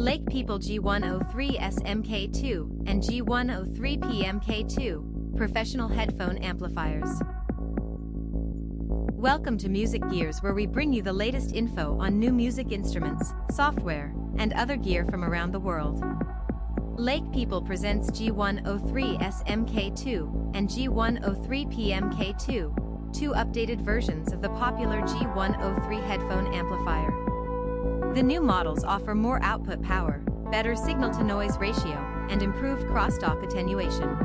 Lake People G103-S Mk II and G103-P Mk II, professional headphone amplifiers. Welcome to Music Gears, where we bring you the latest info on new music instruments, software, and other gear from around the world. Lake People presents G103-S Mk II and G103-P Mk II, two updated versions of the popular G103 headphone amplifier. The new models offer more output power, better signal-to-noise ratio, and improved crosstalk attenuation.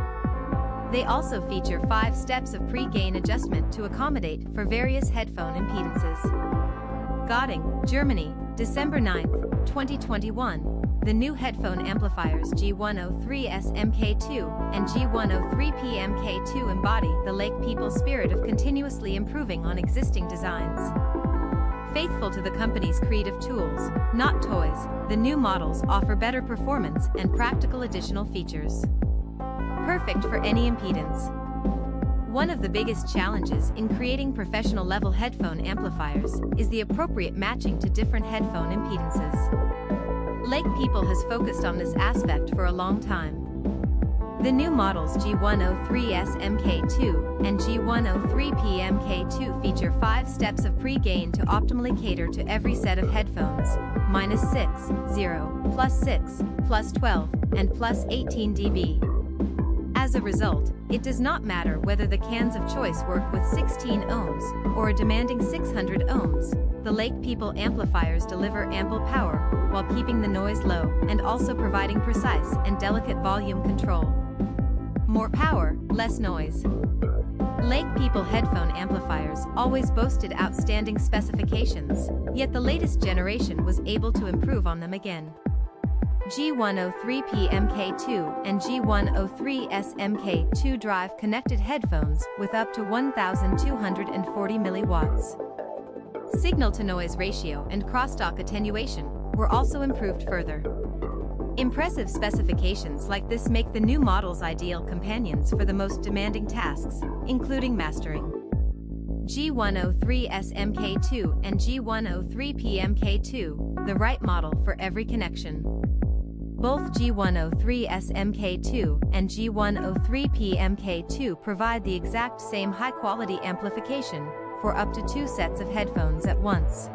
They also feature 5 steps of pre-gain adjustment to accommodate for various headphone impedances. Göttingen, Germany, December 9, 2021. The new headphone amplifiers G103-S Mk II and G103-P Mk II embody the Lake People spirit of continuously improving on existing designs. Faithful to the company's creed of tools, not toys, the new models offer better performance and practical additional features. Perfect for any impedance. One of the biggest challenges in creating professional-level headphone amplifiers is the appropriate matching to different headphone impedances. Lake People has focused on this aspect for a long time. The new models G103-S Mk II and G103-P Mk II feature 5 steps of pre-gain to optimally cater to every set of headphones, -6, 0, +6, +12, and +18 dB. As a result, it does not matter whether the cans of choice work with 16 ohms or a demanding 600 ohms, the Lake People amplifiers deliver ample power, while keeping the noise low and also providing precise and delicate volume control. More power, less noise. Lake People headphone amplifiers always boasted outstanding specifications, yet the latest generation was able to improve on them again. G103-P Mk II and G103-S Mk II drive connected headphones with up to 1,240 milliwatts. Signal-to-noise ratio and crosstalk attenuation were also improved further. Impressive specifications like this make the new models ideal companions for the most demanding tasks, including mastering. G103-S Mk II and G103-P Mk II, the right model for every connection. Both G103-S Mk II and G103-P Mk II provide the exact same high-quality amplification for up to 2 sets of headphones at once.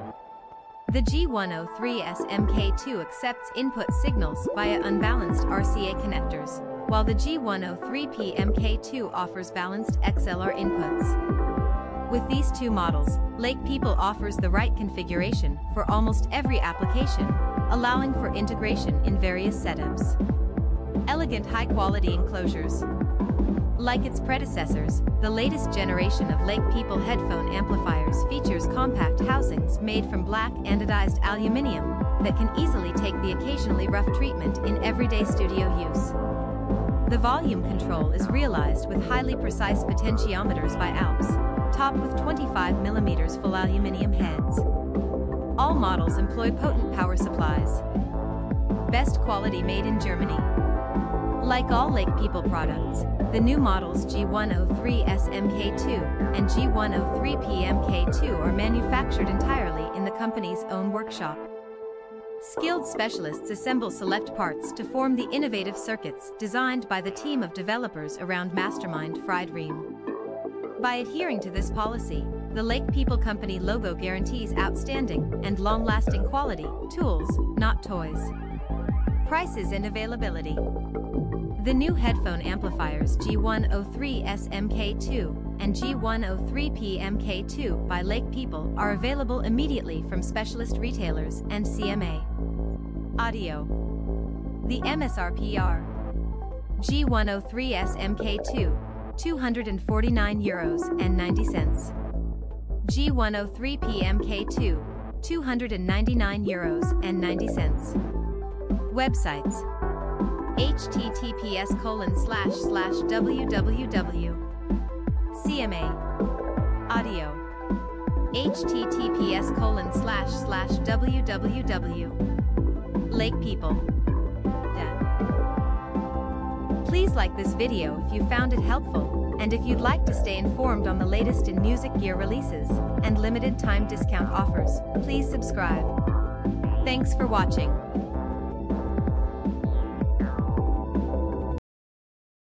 The G103-S Mk II accepts input signals via unbalanced RCA connectors, while the G103-P Mk II offers balanced XLR inputs. With these two models, Lake People offers the right configuration for almost every application, allowing for integration in various setups. Elegant high-quality enclosures. Like its predecessors, the latest generation of Lake People headphone amplifiers features compact housings made from black anodized aluminium that can easily take the occasionally rough treatment in everyday studio use. The volume control is realized with highly precise potentiometers by Alps, topped with 25mm full aluminium heads. All models employ potent power supplies. Best quality made in Germany. Like all Lake People products, the new models G103-S Mk II and G103-P Mk II are manufactured entirely in the company's own workshop. Skilled specialists assemble select parts to form the innovative circuits designed by the team of developers around mastermind Friedream. By adhering to this policy, the Lake People company logo guarantees outstanding and long-lasting quality, tools, not toys. Prices and availability. The new headphone amplifiers G103-S Mk II and G103-P Mk II by Lake People are available immediately from specialist retailers and CMA Audio. The MSRP are G103-S Mk II, €249.90. G103-P Mk II, €299.90. Websites. https://www.cma.audio/www.lakepeople.net. Please like this video if you found it helpful, and if you'd like to stay informed on the latest in music gear releases and limited time discount offers, please subscribe. Thanks for watching.